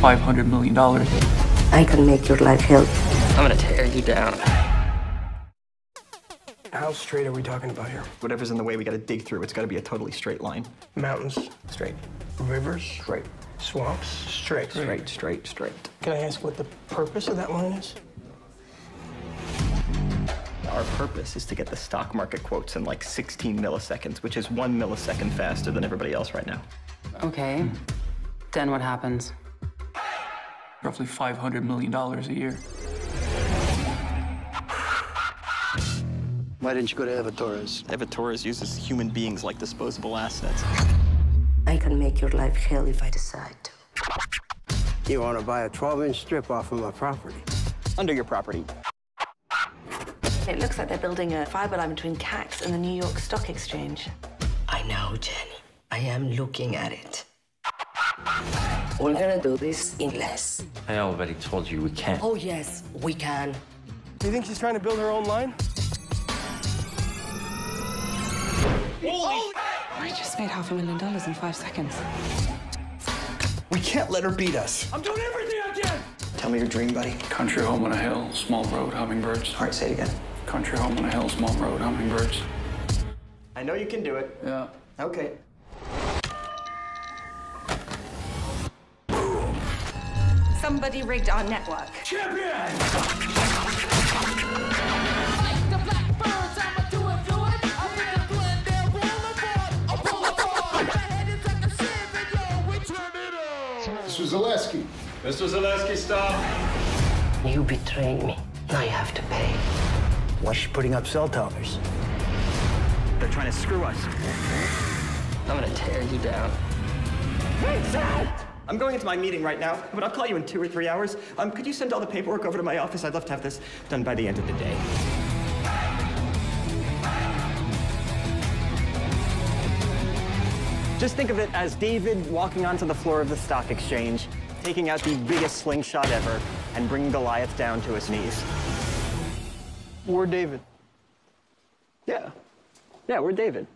$500 million. I can make your life hell. I'm gonna tear you down. How straight are we talking about here? Whatever's in the way, we gotta dig through. It's gotta be a totally straight line. Mountains, straight. Rivers, straight. Swamps, straight. Straight. Can I ask what the purpose of that line is? Our purpose is to get the stock market quotes in like 16 milliseconds, which is 1 millisecond faster than everybody else right now. Okay. Then what happens? Roughly $500 million a year. Why didn't you go to Eva Torres? Eva Torres uses human beings like disposable assets. I can make your life hell if I decide to. You want to buy a 12-inch strip off of my property? Under your property. It looks like they're building a fiber line between Cax and the New York Stock Exchange. I know, Jenny. I am looking at it. We're gonna do this in less. I already told you we can. Oh, yes, we can. Do you think she's trying to build her own line? Holy! I just made $500,000 in 5 seconds. We can't let her beat us. I'm doing everything I can! Tell me your dream, buddy. Country home on a hill, small road, hummingbirds. All right, say it again. Country home on a hill, small road, hummingbirds. I know you can do it. Yeah. Okay. Somebody rigged our network. Champion! Like the blackbirds, I'ma do it. I'm gonna blend their roll apart. My head is like a ship and yo, we turn it on. Mr. Zaleski. Mr. Zaleski, stop. You betrayed me. Now you have to pay. Why is she putting up cell towers? They're trying to screw us. I'm gonna tear you down. Peace out! I'm going into my meeting right now, but I'll call you in 2 or 3 hours. Could you send all the paperwork over to my office? I'd love to have this done by the end of the day. Just think of it as David walking onto the floor of the stock exchange, taking out the biggest slingshot ever, and bringing Goliath down to his knees. We're David. Yeah. Yeah, we're David.